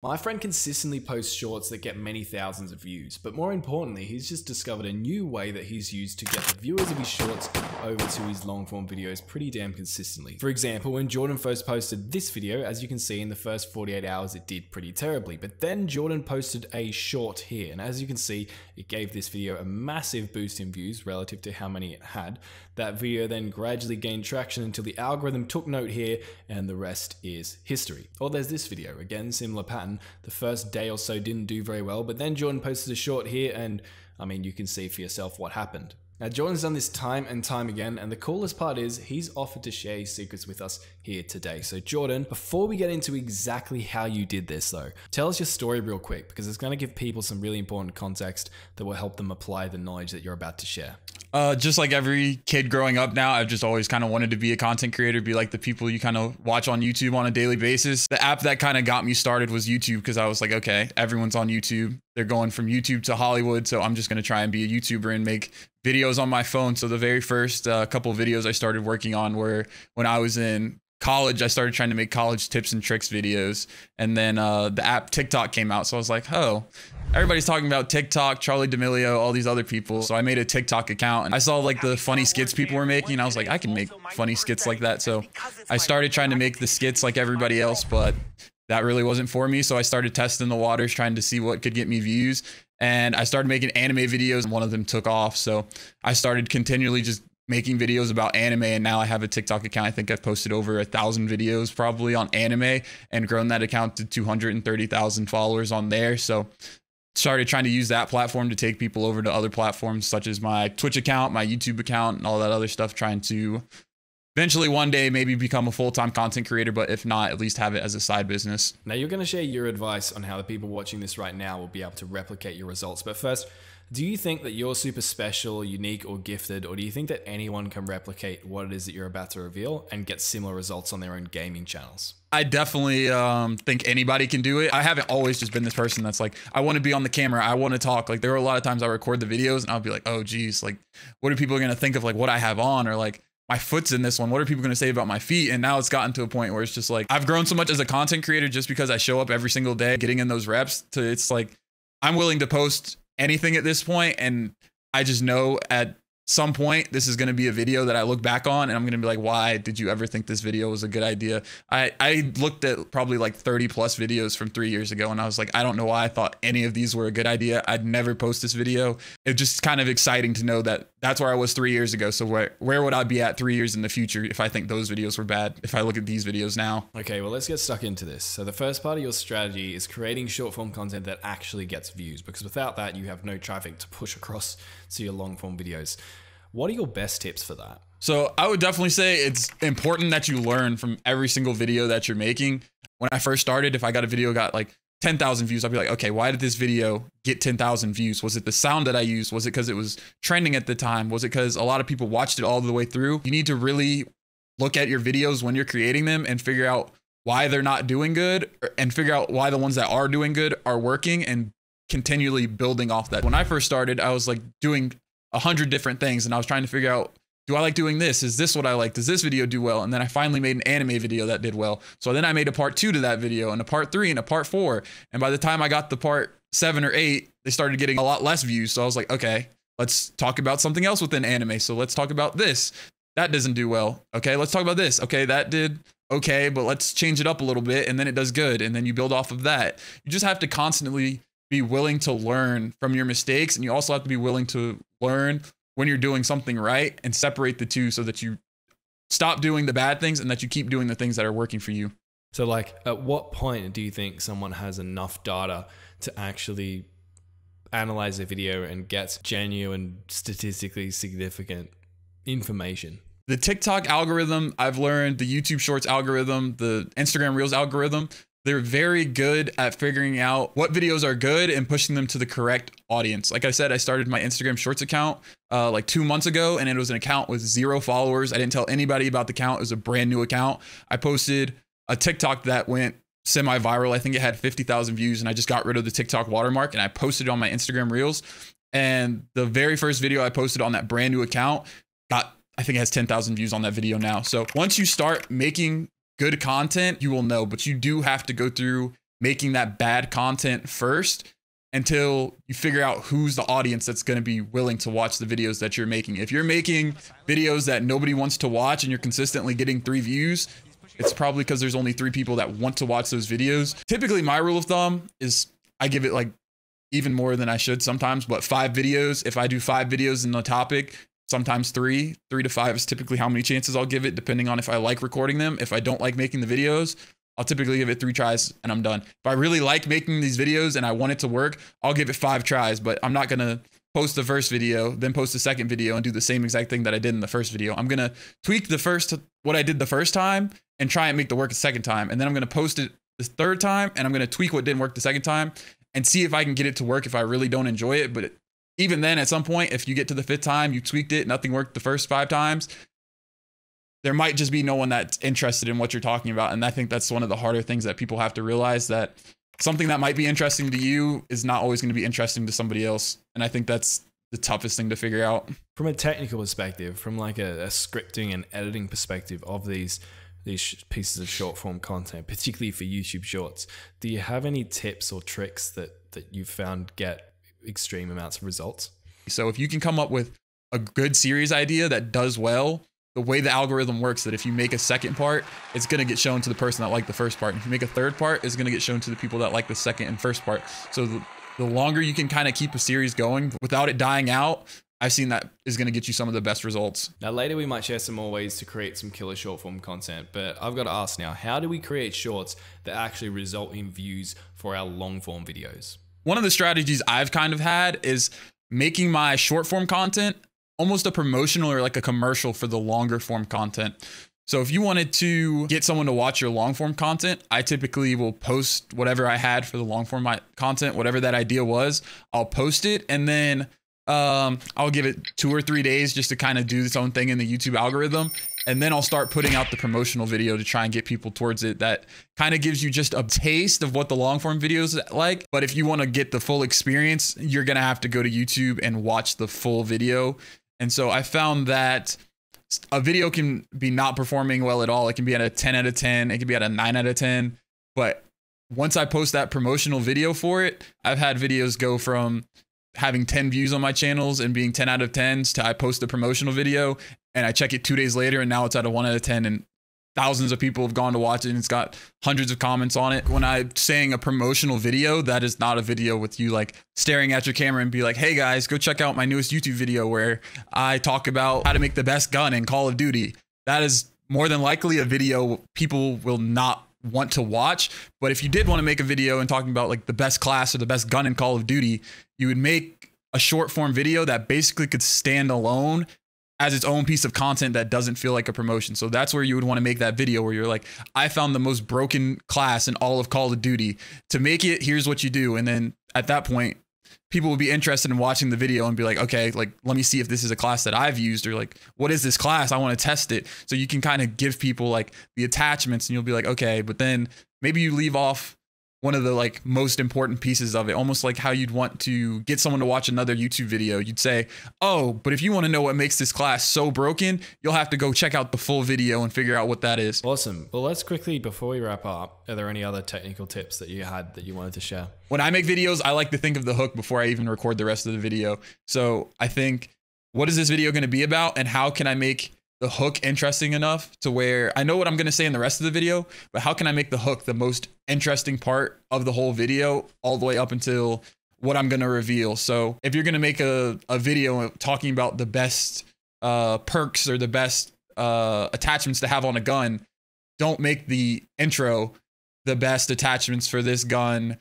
My friend consistently posts shorts that get many thousands of views, but more importantly, he's just discovered a new way that he's used to get the viewers of his shorts over to his long form videos pretty damn consistently. For example, when Jordan first posted this video, as you can see in the first 48 hours, it did pretty terribly, but then Jordan posted a short here. And as you can see, it gave this video a massive boost in views relative to how many it had. That video then gradually gained traction until the algorithm took note here, and the rest is history. Or there's this video, again, similar pattern. The first day or so didn't do very well, but then Jordan posted a short here, and I mean, you can see for yourself what happened. Now, Jordan's done this time and time again, and the coolest part is he's offered to share his secrets with us here today. So Jordan, before we get into exactly how you did this though, tell us your story real quick, because it's going to give people some really important context that will help them apply the knowledge that you're about to share. Just like every kid growing up now, I've just always kind of wanted to be a content creator, be like the people you kind of watch on YouTube on a daily basis. The app that kind of got me started was YouTube, because I was like, okay, everyone's on YouTube. They're going from YouTube to Hollywood. So I'm just going to try and be a YouTuber and make videos on my phone. So the very first couple videos I started working on were when I was in college. I started trying to make college tips and tricks videos. And then the app TikTok came out. So I was like, oh, everybody's talking about TikTok, Charli D'Amelio, all these other people. So I made a TikTok account and I saw like the funny skits people were making. And I was like, I can make funny skits like that. So I started trying to make the skits like everybody else, but that really wasn't for me. So I started testing the waters, trying to see what could get me views. And I started making anime videos, and one of them took off. So I started continually just making videos about anime, and now I have a TikTok account. I think I've posted over 1,000 videos probably on anime and grown that account to 230,000 followers on there. So started trying to use that platform to take people over to other platforms such as my Twitch account, my YouTube account, and all that other stuff, trying to eventually one day maybe become a full-time content creator, but if not, at least have it as a side business. Now you're going to share your advice on how the people watching this right now will be able to replicate your results. But first, do you think that you're super special, unique, or gifted, or do you think that anyone can replicate what it is that you're about to reveal and get similar results on their own gaming channels? I definitely think anybody can do it. I haven't always just been this person that's like, I want to be on the camera, I want to talk. Like there are a lot of times I record the videos and I'll be like, oh geez, like what are people going to think of like what I have on, or like my foot's in this one, what are people going to say about my feet? And now it's gotten to a point where it's just like, I've grown so much as a content creator just because I show up every single day, getting in those reps, to it's like, I'm willing to post anything at this point, and I just know at some point this is going to be a video that I look back on and I'm going to be like, why did you ever think this video was a good idea? I looked at probably like 30 plus videos from 3 years ago and I was like, I don't know why I thought any of these were a good idea. I'd never post this video. It's just kind of exciting to know that that's where I was 3 years ago. So where would I be at 3 years in the future if I think those videos were bad, if I look at these videos now? Okay, well, let's get stuck into this. So the first part of your strategy is creating short form content that actually gets views, because without that, you have no traffic to push across to your long form videos. What are your best tips for that? So I would definitely say it's important that you learn from every single video that you're making. When I first started, if I got a video got like 10,000 views, I'd be like, okay, why did this video get 10,000 views? Was it the sound that I used? Was it because it was trending at the time? Was it because a lot of people watched it all the way through? You need to really look at your videos when you're creating them and figure out why they're not doing good, and figure out why the ones that are doing good are working, and continually building off that. When I first started, I was like doing 100 different things. And I was trying to figure out, do I like doing this? Is this what I like? Does this video do well? And then I finally made an anime video that did well. So then I made a part 2 to that video, and a part 3, and a part 4. And by the time I got the part 7 or 8, they started getting a lot less views. So I was like, okay, let's talk about something else within anime. So let's talk about this. That doesn't do well. Okay, let's talk about this. Okay, that did okay, but let's change it up a little bit. And then it does good. And then you build off of that. You just have to constantly be willing to learn from your mistakes. And you also have to be willing to learn when you're doing something right, and separate the two so that you stop doing the bad things and that you keep doing the things that are working for you. So like, at what point do you think someone has enough data to actually analyze a video and get genuine, statistically significant information? The TikTok algorithm, I've learned, the YouTube Shorts algorithm, the Instagram Reels algorithm, they're very good at figuring out what videos are good and pushing them to the correct audience. Like I said, I started my Instagram Shorts account like 2 months ago, and it was an account with 0 followers. I didn't tell anybody about the account. It was a brand new account. I posted a TikTok that went semi-viral. I think it had 50,000 views, and I just got rid of the TikTok watermark and I posted it on my Instagram Reels. And the very first video I posted on that brand new account got, I think it has 10,000 views on that video now. So once you start making good content, you will know, but you do have to go through making that bad content first until you figure out who's the audience that's going to be willing to watch the videos that you're making. If you're making videos that nobody wants to watch and you're consistently getting 3 views, it's probably because there's only 3 people that want to watch those videos. Typically, my rule of thumb is I give it like even more than I should sometimes, but 5 videos. If I do 5 videos in the topic, sometimes 3 to 5 is typically how many chances I'll give it, depending on if I like recording them. If I don't like making the videos, I'll typically give it 3 tries and I'm done. If I really like making these videos and I want it to work, I'll give it 5 tries, but I'm not gonna post the first video, then post the second video and do the same exact thing that I did in the first video. I'm gonna tweak the first, what I did the first time, and try and make the work the second time. And then I'm gonna post it the third time and I'm gonna tweak what didn't work the second time and see if I can get it to work if I really don't enjoy it. But even then, at some point, if you get to the 5th time, you tweaked it, nothing worked the first 5 times, there might just be no one that's interested in what you're talking about. And I think that's one of the harder things that people have to realize, that something that might be interesting to you is not always going to be interesting to somebody else. And I think that's the toughest thing to figure out. From a technical perspective, from like a scripting and editing perspective of these pieces of short form content, particularly for YouTube Shorts, do you have any tips or tricks that you've found get extreme amounts of results? So if you can come up with a good series idea that does well, the way the algorithm works, that if you make a 2nd part, it's going to get shown to the person that liked the 1st part. And if you make a 3rd part, it's going to get shown to the people that like the 2nd and 1st part. So the longer you can kind of keep a series going without it dying out, I've seen that is going to get you some of the best results. Now later we might share some more ways to create some killer short form content, but I've got to ask now, how do we create shorts that actually result in views for our long form videos? One of the strategies I've kind of had is making my short form content almost a promotional or like a commercial for the longer form content. So if you wanted to get someone to watch your long form content, I typically will post whatever I had for the long form content, whatever that idea was, I'll post it. And then I'll give it 2 or 3 days just to kind of do its own thing in the YouTube algorithm. And then I'll start putting out the promotional video to try and get people towards it. That kind of gives you just a taste of what the long form video is like. But if you want to get the full experience, you're going to have to go to YouTube and watch the full video. And so I found that a video can be not performing well at all. It can be at a 10 out of 10. It can be at a 9 out of 10. But once I post that promotional video for it, I've had videos go from having 10 views on my channels and being 10 out of 10s to I post the promotional video and I check it 2 days later and now it's at a 1 out of 10 and thousands of people have gone to watch it and it's got hundreds of comments on it. When I'm saying a promotional video, that is not a video with you like staring at your camera and be like, hey guys, go check out my newest YouTube video where I talk about how to make the best gun in Call of Duty. That is more than likely a video people will not want to watch. But if you did want to make a video and talking about like the best class or the best gun in Call of Duty, you would make a short form video that basically could stand alone as its own piece of content that doesn't feel like a promotion. So that's where you would want to make that video where you're like, I found the most broken class in all of Call of Duty. To make it, here's what you do. And then at that point, people will be interested in watching the video and be like, okay, like, let me see if this is a class that I've used, or like, what is this class? I want to test it. So you can kind of give people like the attachments and you'll be like, okay, but then maybe you leave off one of the like most important pieces of it, almost like how you'd want to get someone to watch another YouTube video. You'd say, oh, but if you want to know what makes this class so broken, you'll have to go check out the full video and figure out what that is. Awesome. Well, let's quickly, before we wrap up, are there any other technical tips that you had that you wanted to share? When I make videos, I like to think of the hook before I even record the rest of the video. So I think, what is this video going to be about? And how can I make the hook interesting enough to where I know what I'm going to say in the rest of the video, but how can I make the hook the most interesting part of the whole video all the way up until what I'm going to reveal? So if you're going to make a video talking about the best perks or the best attachments to have on a gun, don't make the intro the best attachments for this gun,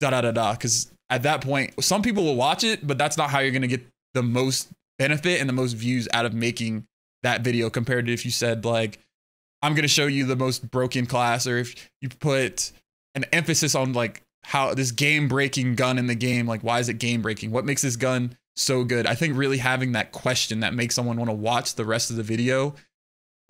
da da da da. Because at that point, some people will watch it, but that's not how you're going to get the most benefit and the most views out of making that video compared to if you said like, I'm going to show you the most broken class, or if you put an emphasis on like how this game breaking gun in the game, like why is it game breaking? What makes this gun so good? I think really having that question that makes someone want to watch the rest of the video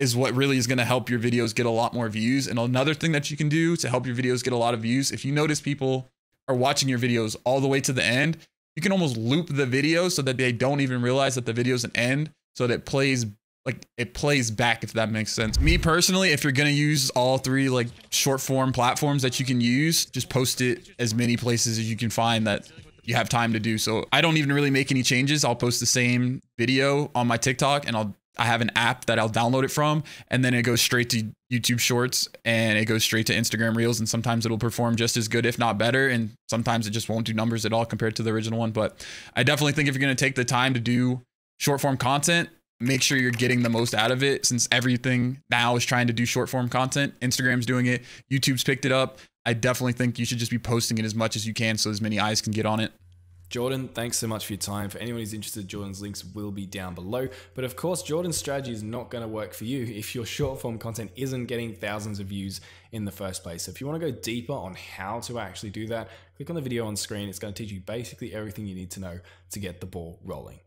is what really is going to help your videos get a lot more views. And another thing that you can do to help your videos get a lot of views, if you notice people are watching your videos all the way to the end, you can almost loop the video so that they don't even realize that the video's an end, so that it plays like it plays back, if that makes sense. Me personally, if you're gonna use all three like short form platforms that you can use, just post it as many places as you can find that you have time to do. So I don't even really make any changes. I'll post the same video on my TikTok, and I have an app that I'll download it from, and then it goes straight to YouTube Shorts, and it goes straight to Instagram Reels, and sometimes it'll perform just as good, if not better, and sometimes it just won't do numbers at all compared to the original one. But I definitely think if you're going to take the time to do short form content, make sure you're getting the most out of it, since everything now is trying to do short form content. Instagram's doing it, YouTube's picked it up. I definitely think you should just be posting it as much as you can so as many eyes can get on it. Jordan, thanks so much for your time. For anyone who's interested, Jordan's links will be down below. But of course, Jordan's strategy is not going to work for you if your short form content isn't getting thousands of views in the first place. So if you want to go deeper on how to actually do that, click on the video on screen. It's going to teach you basically everything you need to know to get the ball rolling.